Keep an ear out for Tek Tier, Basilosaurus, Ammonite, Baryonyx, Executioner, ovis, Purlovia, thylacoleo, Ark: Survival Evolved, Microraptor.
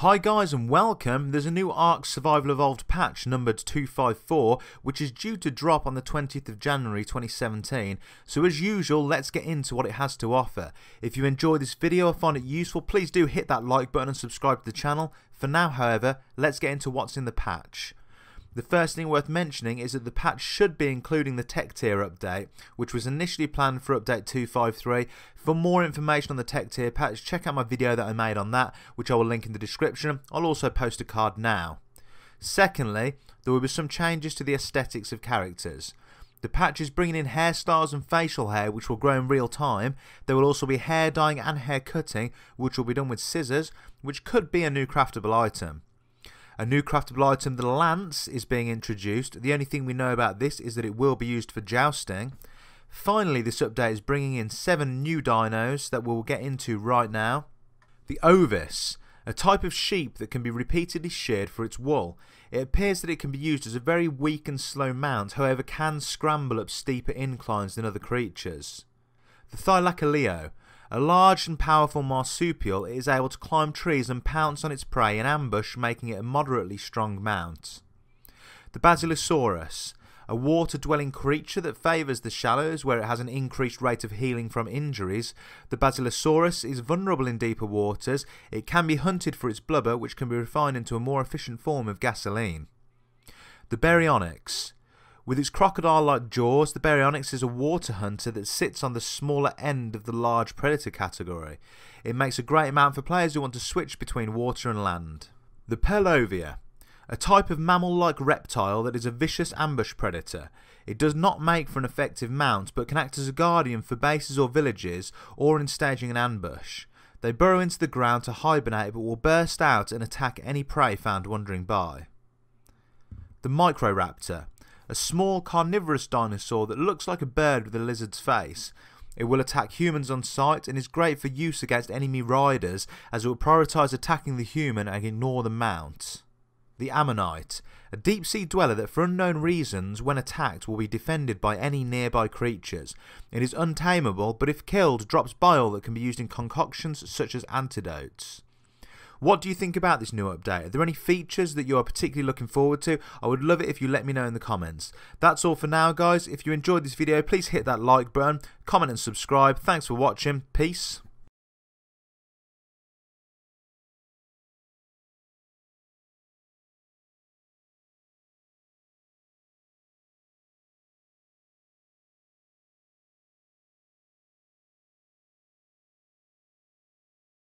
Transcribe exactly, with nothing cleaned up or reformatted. Hi guys and welcome. There's a new Ark Survival Evolved patch numbered two five four which is due to drop on the twentieth of January twenty seventeen, so as usual let's get into what it has to offer. If you enjoy this video or find it useful, please do hit that like button and subscribe to the channel. For now however, let's get into what's in the patch. The first thing worth mentioning is that the patch should be including the Tek Tier update, which was initially planned for update two five three. For more information on the Tek Tier patch, check out my video that I made on that, which I will link in the description. I'll also post a card now. Secondly, there will be some changes to the aesthetics of characters. The patch is bringing in hairstyles and facial hair, which will grow in real time. There will also be hair dyeing and hair cutting, which will be done with scissors, which could be a new craftable item. A new craftable item, the lance, is being introduced. The only thing we know about this is that it will be used for jousting. Finally, this update is bringing in seven new dinos that we'll get into right now. The ovis, a type of sheep that can be repeatedly sheared for its wool. It appears that it can be used as a very weak and slow mount, however can scramble up steeper inclines than other creatures. The thylacoleo, a large and powerful marsupial, it is able to climb trees and pounce on its prey in ambush, making it a moderately strong mount. The Basilosaurus, a water-dwelling creature that favours the shallows where it has an increased rate of healing from injuries. The Basilosaurus is vulnerable in deeper waters. It can be hunted for its blubber, which can be refined into a more efficient form of gasoline. The Baryonyx. With its crocodile-like jaws, the Baryonyx is a water hunter that sits on the smaller end of the large predator category. It makes a great amount for players who want to switch between water and land. The Purlovia, a type of mammal-like reptile that is a vicious ambush predator. It does not make for an effective mount, but can act as a guardian for bases or villages, or in staging an ambush. They burrow into the ground to hibernate, but will burst out and attack any prey found wandering by. The Microraptor, a small carnivorous dinosaur that looks like a bird with a lizard's face. It will attack humans on sight and is great for use against enemy riders, as it will prioritise attacking the human and ignore the mount. The Ammonite, a deep sea dweller that for unknown reasons when attacked will be defended by any nearby creatures. It is untameable, but if killed drops bile that can be used in concoctions such as antidotes. What do you think about this new update? Are there any features that you are particularly looking forward to? I would love it if you let me know in the comments. That's all for now guys. If you enjoyed this video, please hit that like button, comment and subscribe. Thanks for watching. Peace.